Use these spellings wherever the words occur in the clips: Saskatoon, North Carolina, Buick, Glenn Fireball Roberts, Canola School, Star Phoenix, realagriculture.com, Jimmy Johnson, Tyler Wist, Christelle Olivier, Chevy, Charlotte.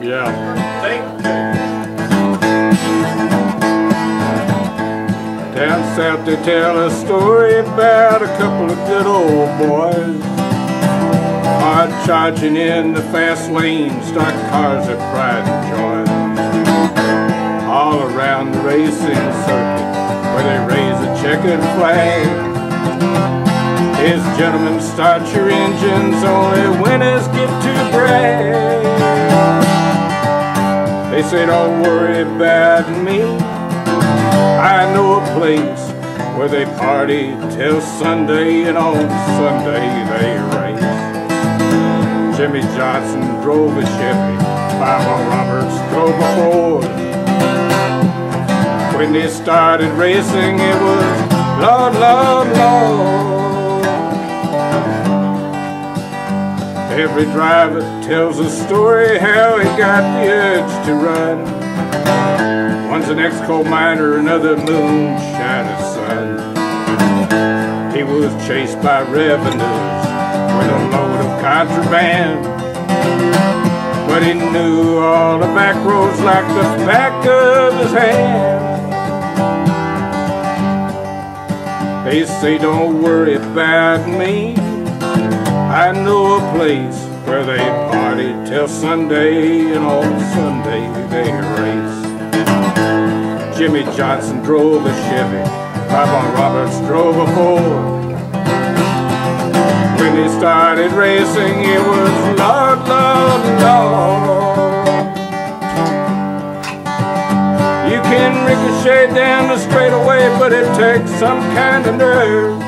Yeah. Thank you. Down south they tell a story about a couple of good old boys, hard charging in the fast lane, stock cars of pride and joy. All around the racing circuit where they raise a checkered flag. His gentlemen, start your engines, only winners get to brag. They say don't worry about me, I know a place where they party till Sunday, and on Sunday they race. Jimmy Johnson drove a Chevy, Fireball Roberts drove a Ford. When they started racing, it was Lord, Lord, Lord. Every driver tells a story how he got the urge to run. One's an ex-coal miner, another moonshiner son. He was chased by revenues with a load of contraband, but he knew all the back roads like the back of his hand. They say don't worry about me, I know a place where they party till Sunday, and on Sunday they race. Jimmy Johnson drove a Chevy, Fireball Roberts drove a Ford. When they started racing, it was Lord, Lord, Lord. You can ricochet down the straightaway, but it takes some kind of nerve.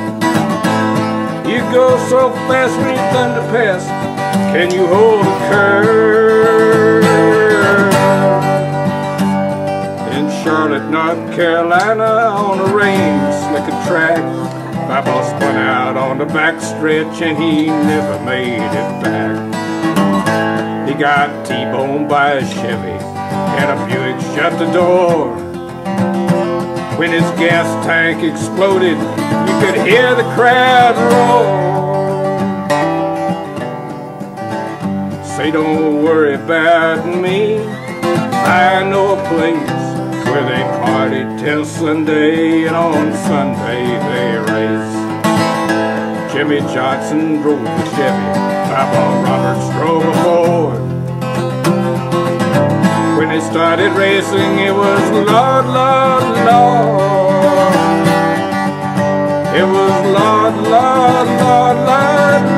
You go so fast when you thunder past, can you hold a curve? In Charlotte, North Carolina, on a rain slicker track, Fireball spun out on the back stretch and he never made it back. He got T-boned by a Chevy and a Buick shut the door. When his gas tank exploded, you could hear the crowd roar. Say don't worry about me, I know a place where they party till Sunday, and on Sunday they race. Jimmy Johnson drove a Chevy, Fireball Roberts drove a Ford. When they started racing, it was Lord, Lord, Lord. It was Lord, Lord, Lord, Lord.